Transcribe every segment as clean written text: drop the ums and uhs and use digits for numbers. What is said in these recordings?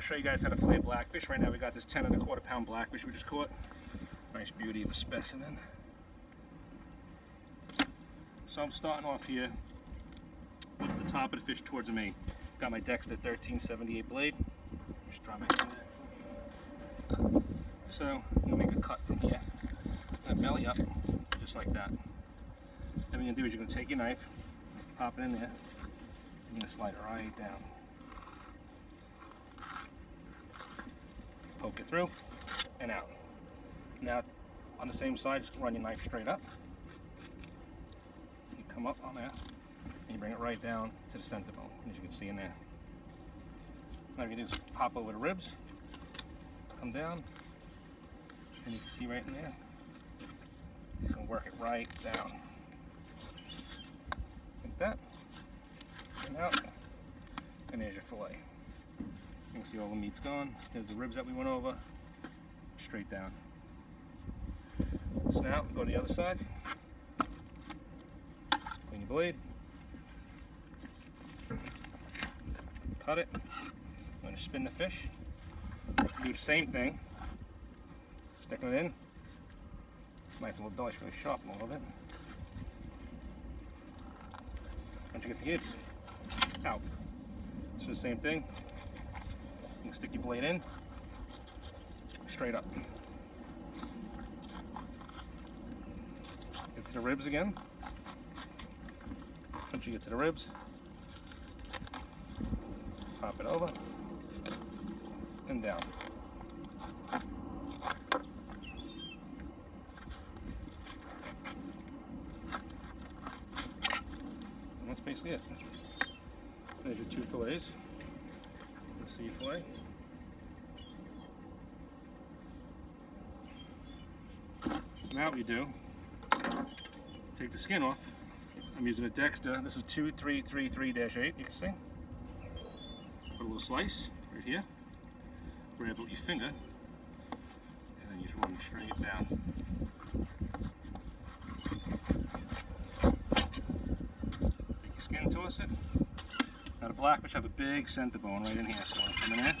to show you guys how to fillet blackfish. Right now we got this 10¼ pound blackfish we just caught. Nice beauty of a specimen. So I'm starting off here with the top of the fish towards me. Got my Dexter 1378 blade. Just dry my hand there. So I'm gonna make a cut from here. I'm gonna belly up, just like that. Then what you're gonna do is you're gonna take your knife, pop it in there, and you're gonna slide it right down. Poke it through and out. Now on the same side, just run your knife straight up. You come up on there and you bring it right down to the center bone, as you can see in there. Now you can just pop over the ribs, come down, and you can see right in there. You can work it right down. Like that. And out. And there's your fillet. You can see all the meat's gone. There's the ribs that we went over. Straight down. So now go to the other side. Clean your blade. Cut it. I'm going to spin the fish. Do the same thing. Sticking it in. This knife's a little dodgy, really sharp a little bit. Once you get the gills, out. So the same thing. You can stick your blade in, straight up. Get to the ribs again. Once you get to the ribs, pop it over and down. And that's basically it. There's your two fillets. Sea fillet. So now what you do, take the skin off. I'm using a Dexter. This is 2333-8, you can see. Put a little slice right here. Grab it with your finger. And then you just run straight down. Take your skin, toss it. Now the blackfish have a big center bone right in here, so I'm coming in.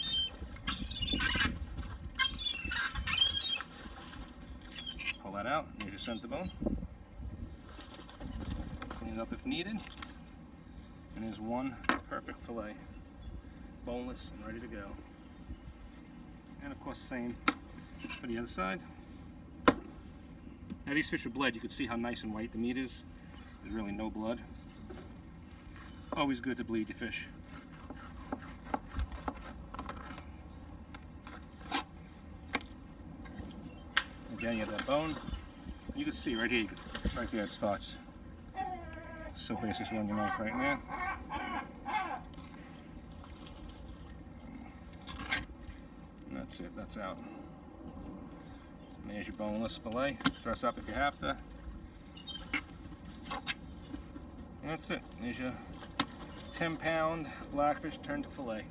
Pull that out, here's your center bone. Clean it up if needed. And there's one perfect fillet. Boneless and ready to go. And of course same for the other side. Now these fish are bled, you can see how nice and white the meat is. There's really no blood. Always good to bleed your fish. Again, you have that bone. You can see right here, right there it starts. So basically run your knife right in there. And that's it, that's out. And there's your boneless fillet. Dress up if you have to. And that's it, there's your 10-pound blackfish turned to fillet.